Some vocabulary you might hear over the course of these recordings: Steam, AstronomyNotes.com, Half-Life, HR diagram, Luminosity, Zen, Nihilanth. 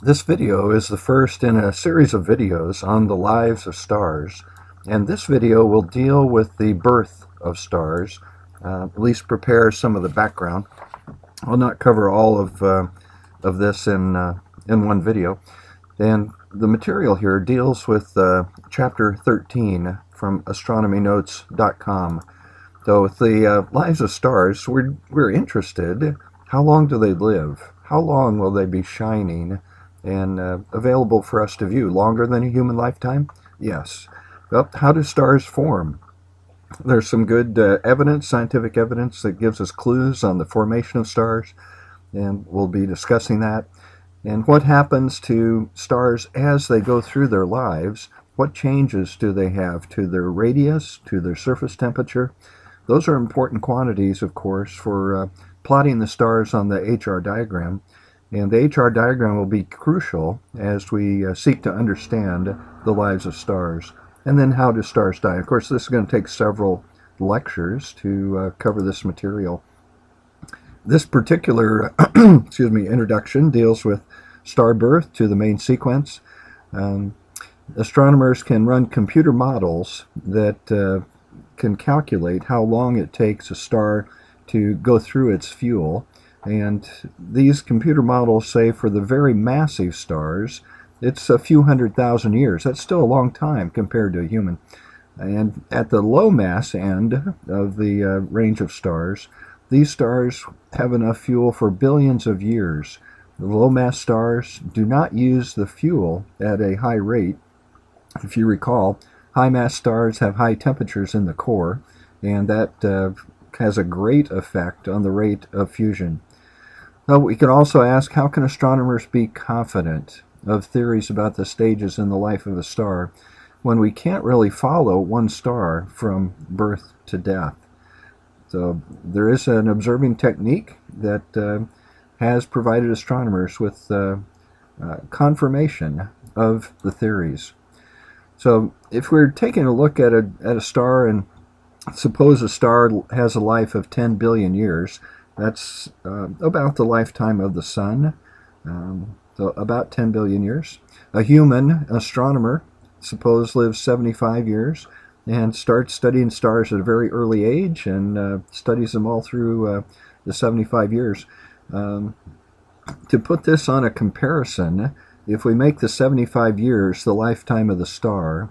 This video is the first in a series of videos on the lives of stars, and this video will deal with the birth of stars, at least prepare some of the background. I'll not cover all of this in one video, and the material here deals with chapter 13 from AstronomyNotes.com. So with the lives of stars, we're interested, how long do they live? How long will they be shining and available for us to view? Longer than a human lifetime? Yes. Well, how do stars form? There's some good evidence, scientific evidence, that gives us clues on the formation of stars, and we'll be discussing that. And what happens to stars as they go through their lives? What changes do they have to their radius, to their surface temperature? Those are important quantities, of course, for plotting the stars on the HR diagram. And the HR diagram will be crucial as we seek to understand the lives of stars. And then how do stars die? Of course, this is going to take several lectures to cover this material. This particular excuse me, introduction deals with star birth to the main sequence. Astronomers can run computer models that can calculate how long it takes a star to go through its fuel. And these computer models say for the very massive stars, it's a few 100,000 years. That's still a long time compared to a human. And at the low mass end of the range of stars, these stars have enough fuel for billions of years. The low mass stars do not use the fuel at a high rate. If you recall, high mass stars have high temperatures in the core, and that has a great effect on the rate of fusion. Now, we can also ask, how can astronomers be confident of theories about the stages in the life of a star when we can't really follow one star from birth to death? So there is an observing technique that has provided astronomers with confirmation of the theories. So if we're taking a look at a star, and suppose a star has a life of 10 billion years, that's about the lifetime of the sun, so about 10 billion years. A human astronomer, suppose, lives 75 years and starts studying stars at a very early age and studies them all through the 75 years. To put this on a comparison, if we make the 75 years the lifetime of the star,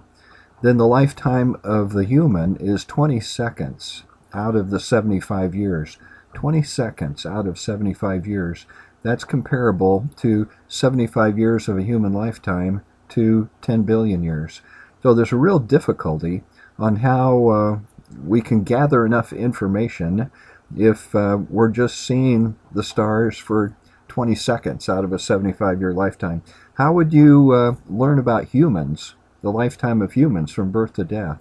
then the lifetime of the human is 20 seconds out of the 75 years. 20 seconds out of 75 years. That's comparable to 75 years of a human lifetime to 10 billion years. So there's a real difficulty on how we can gather enough information if we're just seeing the stars for 20 seconds out of a 75-year lifetime. How would you learn about humans, the lifetime of humans from birth to death,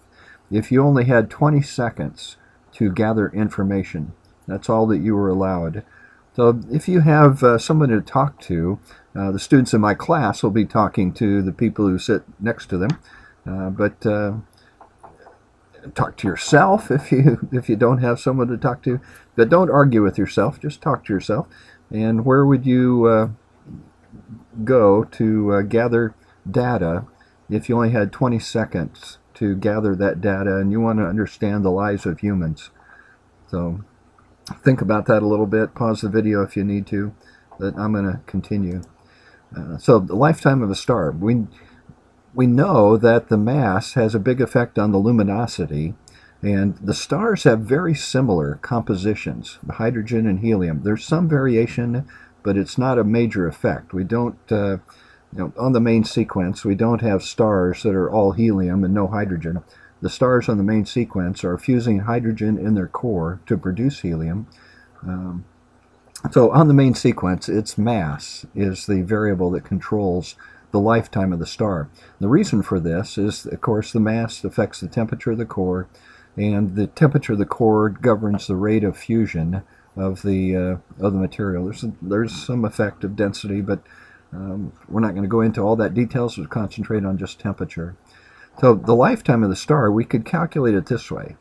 if you only had 20 seconds to gather information? That's all that you were allowed. So if you have someone to talk to, the students in my class will be talking to the people who sit next to them, but talk to yourself if you don't have someone to talk to. But don't argue with yourself, just talk to yourself. And where would you go to gather data if you only had 20 seconds to gather that data and you want to understand the lives of humans? So think about that a little bit. Pause the video if you need to, but I'm going to continue. So the lifetime of a star. We know that the mass has a big effect on the luminosity, and the stars have very similar compositions, hydrogen and helium. There's some variation, but it's not a major effect. We don't, on the main sequence, we don't have stars that are all helium and no hydrogen. The stars on the main sequence are fusing hydrogen in their core to produce helium. So on the main sequence, its mass is the variable that controls the lifetime of the star. The reason for this is, of course, the mass affects the temperature of the core, and the temperature of the core governs the rate of fusion of the material. There's some effect of density, but we're not going to go into all that details. We'll concentrate on just temperature. So the lifetime of the star, we could calculate it this way.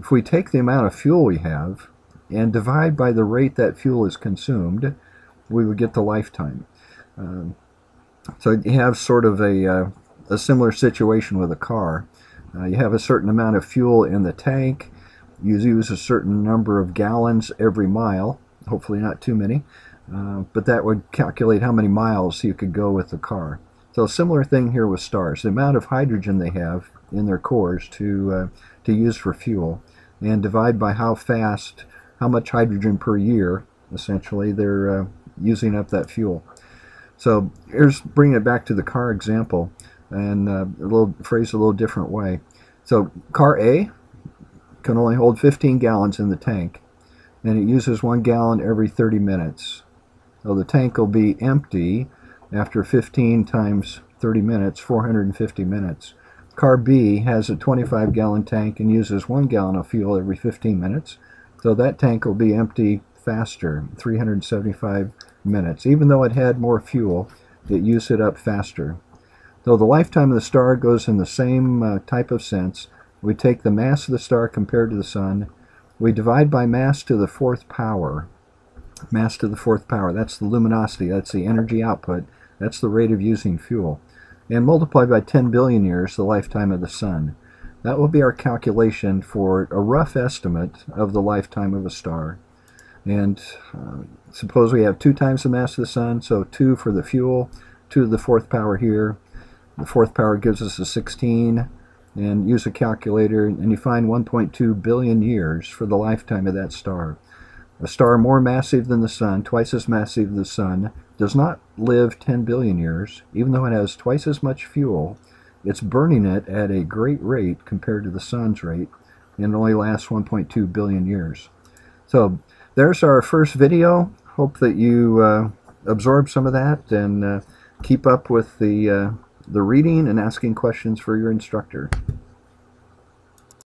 If we take the amount of fuel we have and divide by the rate that fuel is consumed, we would get the lifetime. So you have sort of a similar situation with a car. You have a certain amount of fuel in the tank. You use a certain number of gallons every mile, hopefully not too many, but that would calculate how many miles you could go with the car. So a similar thing here with stars. The amount of hydrogen they have in their cores to use for fuel, and divide by how fast, how much hydrogen per year, essentially, they're using up that fuel. So here's bringing it back to the car example, and phrased a little different way. So car A can only hold 15 gallons in the tank, and it uses 1 gallon every 30 minutes. So the tank will be empty after 15 times 30 minutes, 450 minutes. Car B has a 25-gallon tank and uses 1 gallon of fuel every 15 minutes. So that tank will be empty faster, 375 minutes. Even though it had more fuel, it used it up faster. Though the lifetime of the star goes in the same type of sense, we take the mass of the star compared to the sun, we divide by mass to the fourth power. Mass to the fourth power, that's the luminosity, that's the energy output, that's the rate of using fuel. And multiply by 10 billion years, the lifetime of the sun. That will be our calculation for a rough estimate of the lifetime of a star. And suppose we have 2 times the mass of the sun, so 2 for the fuel, 2 to the fourth power here. The fourth power gives us a 16, and use a calculator, and you find 1.2 billion years for the lifetime of that star. A star more massive than the sun, twice as massive as the sun, does not live 10 billion years, even though it has twice as much fuel. It's burning it at a great rate compared to the sun's rate, and it only lasts 1.2 billion years. So there's our first video. Hope that you absorb some of that, and keep up with the reading and asking questions for your instructor.